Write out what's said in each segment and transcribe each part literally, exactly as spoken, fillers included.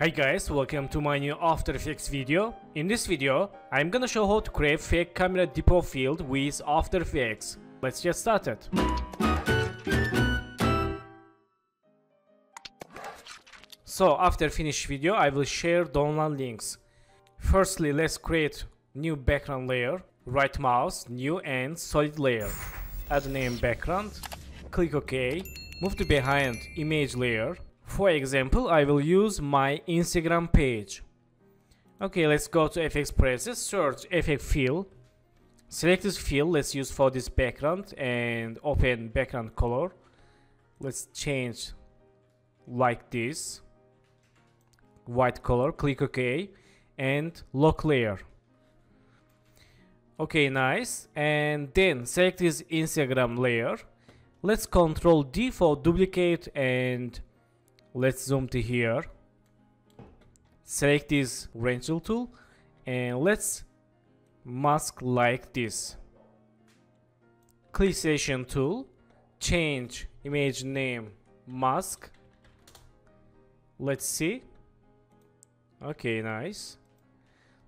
Hi guys, welcome to my new After Effects video. In this video, I'm gonna show how to create fake camera depot field with After Effects. Let's get started. So after finish video, I will share download links. Firstly, let's create new background layer. Right mouse, new and solid layer. Add name background. Click OK. Move to behind image layer. For example, I will use my Instagram page. Okay, let's go to F X presets, search F X fill. Select this fill, let's use for this background and open background color. Let's change like this. White color, click OK and lock layer. Okay, nice. And then select this Instagram layer. Let's control D for duplicate and let's zoom to here. Select this rangel tool and let's mask like this. Click selection tool, change image name mask. Let's see. Okay, nice.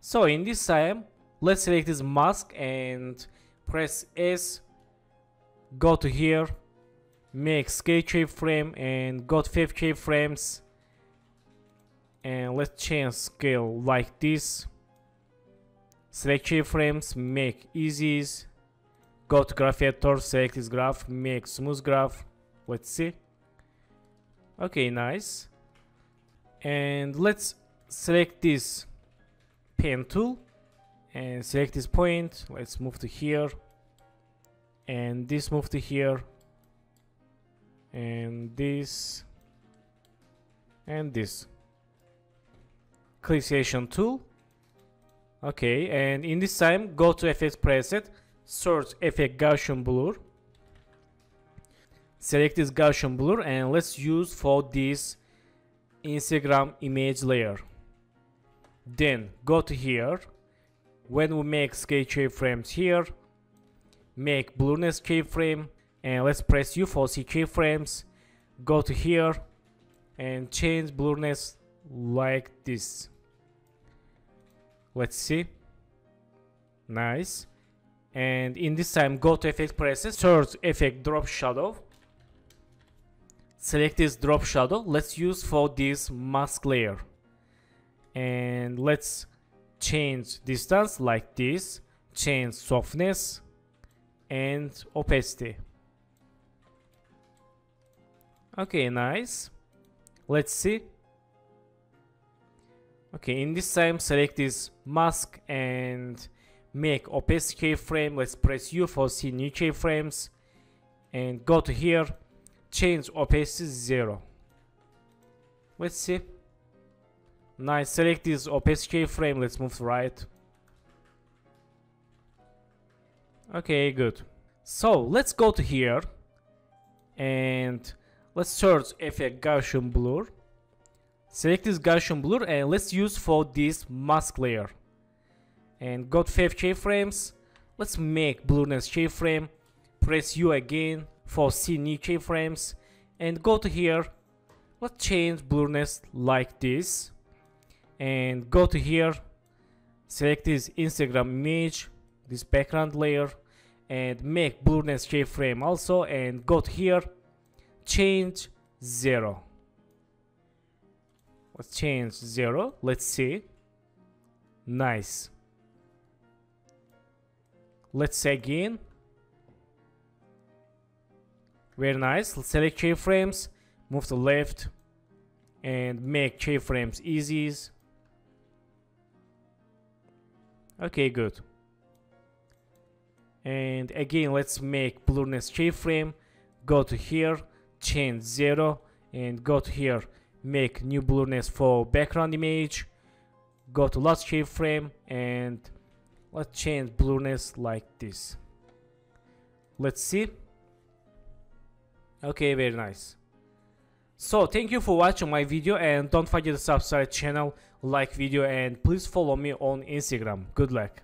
So in this time, let's select this mask and press S. Go to here. Make scale keyframe and got five keyframes and let's change scale like this. Select keyframes, make easies, go to graph editor, select this graph, make smooth graph. Let's see. Okay, nice. And let's select this pen tool and select this point. Let's move to here and this move to here and this and this. Click selection tool. Okay, and in this time go to F X preset, search F X Gaussian blur. Select this Gaussian blur and let's use for this Instagram image layer. Then go to here. When we make scale keyframes here, make blurriness keyframe. And let's press U for C keyframes. Go to here and change blurriness like this. Let's see. Nice. And in this time go to F X presets, search F X drop shadow. Select this drop shadow. Let's use for this mask layer. And let's change distance like this. Change softness and opacity. Okay, nice. Let's see. Okay, in this time select this mask and make opacity keyframe. Let's press U for see new keyframes and go to here, change opacity zero. Let's see. Nice. Select this opacity keyframe. Let's move to right. Okay, good. So let's go to here and let's search F X Gaussian blur. Select this Gaussian blur and let's use for this mask layer. And got five keyframes. Let's make blurriness keyframe. Press U again for C new keyframes. And go to here. Let's change blurriness like this. And go to here. Select this Instagram image, this background layer. And make blurriness keyframe also. And go to here. Change zero. Let's change zero. Let's see. Nice. Let's see again. Very nice. Let's select keyframes. Move to left. And make keyframes easy. Okay, good. And again, let's make blurriness keyframe. Go to here. Change zero and go to here, make new blurriness for background image. Go to last keyframe and let's change blurriness like this. Let's see. Okay, very nice. So thank you for watching my video and don't forget to subscribe channel, like video and please follow me on Instagram. Good luck.